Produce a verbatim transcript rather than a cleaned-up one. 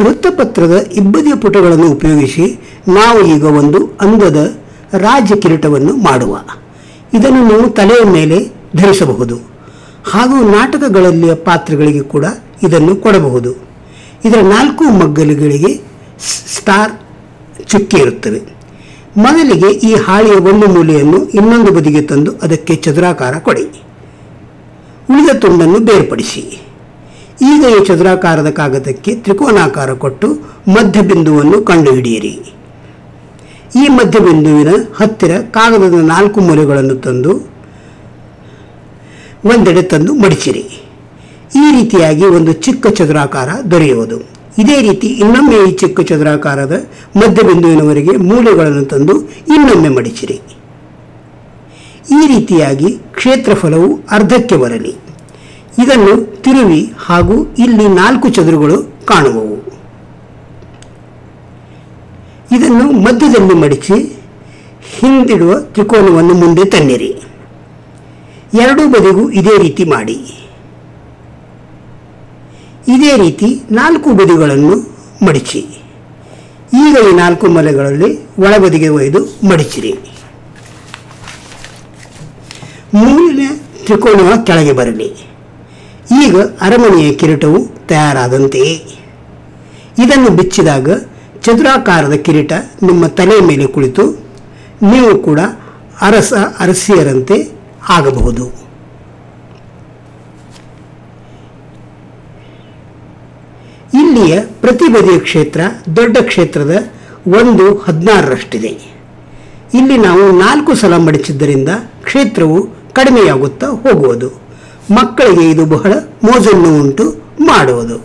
ವೃತ್ತಪತ್ರದ ಇಬ್ಬದಿಯ ಪುಟಗಳನ್ನು ಉಪಯೋಗಿಸಿ ನಾವು ಈಗ ಒಂದು ಅಂದದ ರಾಜಕಿರೀಟವನ್ನು ಮಾಡುವ. ಇದನ್ನು ನಾವು ತಲೆಯ ಮೇಲೆ ಧರಿಸಬಹುದು ಹಾಗೂ ನಾಟಕಗಳಲ್ಲಿಯ ಪಾತ್ರಗಳಿಗೆ ಕೂಡ ಇದನ್ನು ಕೊಡಬಹುದು. ಇದರ ನಾಲ್ಕು ಮಗ್ಗಲುಗಳಿಗೆ ಸ್ಟಾರ್ ಚುಕ್ಕಿ ಇರುತ್ತವೆ. ಮೊದಲಿಗೆ ಈ ಹಾಳೆಯ ಒಂದು ಮೂಲೆಯನ್ನು ಇನ್ನೊಂದು ಬದಿಗೆ ತಂದು ಅದಕ್ಕೆ ಚದುರಾಕಾರ ಕೊಡಿ. ಉಳಿದ ತುಂಡನ್ನು ಬೇರ್ಪಡಿಸಿ. ಈಗ ಈ ಚದುರಾಕಾರದ ಕಾಗದಕ್ಕೆ ತ್ರಿಕೋನಾಕಾರ ಕೊಟ್ಟು ಮಧ್ಯಬಿಂದುವನ್ನು ಕಂಡುಹಿಡಿಯಿರಿ. ಈ ಮಧ್ಯಬಿಂದುವಿನ ಹತ್ತಿರ ಕಾಗದದ ನಾಲ್ಕು ಮೂಲೆಗಳನ್ನು ತಂದು ಒಂದೆಡೆ ತಂದು ಮಡಿಸಿರಿ. ಈ ರೀತಿಯಾಗಿ ಒಂದು ಚಿಕ್ಕ ಚದುರಾಕಾರ ದೊರೆಯುವುದು. ಇದೇ ರೀತಿ ಇನ್ನೊಮ್ಮೆ ಈ ಚಿಕ್ಕ ಚದುರಾಕಾರದ ಮಧ್ಯಬಿಂದುವಿನವರೆಗೆ ಮೂಲೆಗಳನ್ನು ತಂದು ಇನ್ನೊಮ್ಮೆ ಮಡಿಸಿರಿ. ಈ ರೀತಿಯಾಗಿ ಕ್ಷೇತ್ರಫಲವು ಅರ್ಧಕ್ಕೆ ಬರಲಿ. ಇದನ್ನು ತಿರುವಿ ಹಾಗೂ ಇಲ್ಲಿ ನಾಲ್ಕು ಚದುರುಗಳು ಕಾಣುವವು. ಇದನ್ನು ಮಧ್ಯದಲ್ಲಿ ಮಡಿಸಿ ಹಿಂದಿಡುವ ತ್ರಿಕೋನವನ್ನು ಮುಂದೆ ತನ್ನಿರಿ. ಎರಡೂ ಬದಿಗೂ ಇದೇ ರೀತಿ ಮಾಡಿ. ಇದೇ ರೀತಿ ನಾಲ್ಕು ಬದಿಗಳನ್ನು ಮಡಿಸಿ. ಈಗ ಈ ನಾಲ್ಕು ಮೂಲೆಗಳಲ್ಲಿ ಒಳಬದಿಗೆ ಒಯ್ದು ಮಡಿಸಿರಿ. ಮೂಲಿನ ತ್ರಿಕೋನವ ಕೆಳಗೆ ಬರಲಿ. ಈಗ ಅರಮನೆಯ ಕಿರೀಟವು ತಯಾರಾದಂತೆಯೇ. ಇದನ್ನು ಬಿಚ್ಚಿದಾಗ ಚದುರಾಕಾರದ ಕಿರೀಟ ನಿಮ್ಮ ತಲೆಯ ಮೇಲೆ ಕುಳಿತು ನೀವು ಕೂಡ ಅರಸ ಅರಸಿಯರಂತೆ ಆಗಬಹುದು. ಇಲ್ಲಿಯ ಪ್ರತಿ ಬದಿಯ ಕ್ಷೇತ್ರ ದೊಡ್ಡ ಕ್ಷೇತ್ರದ ಒಂದು ಹದಿನಾರರಷ್ಟಿದೆ. ಇಲ್ಲಿ ನಾವು ನಾಲ್ಕು ಸಲ ಮಡಿಸಿದ್ದರಿಂದ ಕ್ಷೇತ್ರವು ಕಡಿಮೆಯಾಗುತ್ತಾ ಹೋಗುವುದು. ಮಕ್ಕಳಿಗೆ ಇದು ಬಹಳ ಮೋಜನ್ನು ಉಂಟು ಮಾಡುವುದು.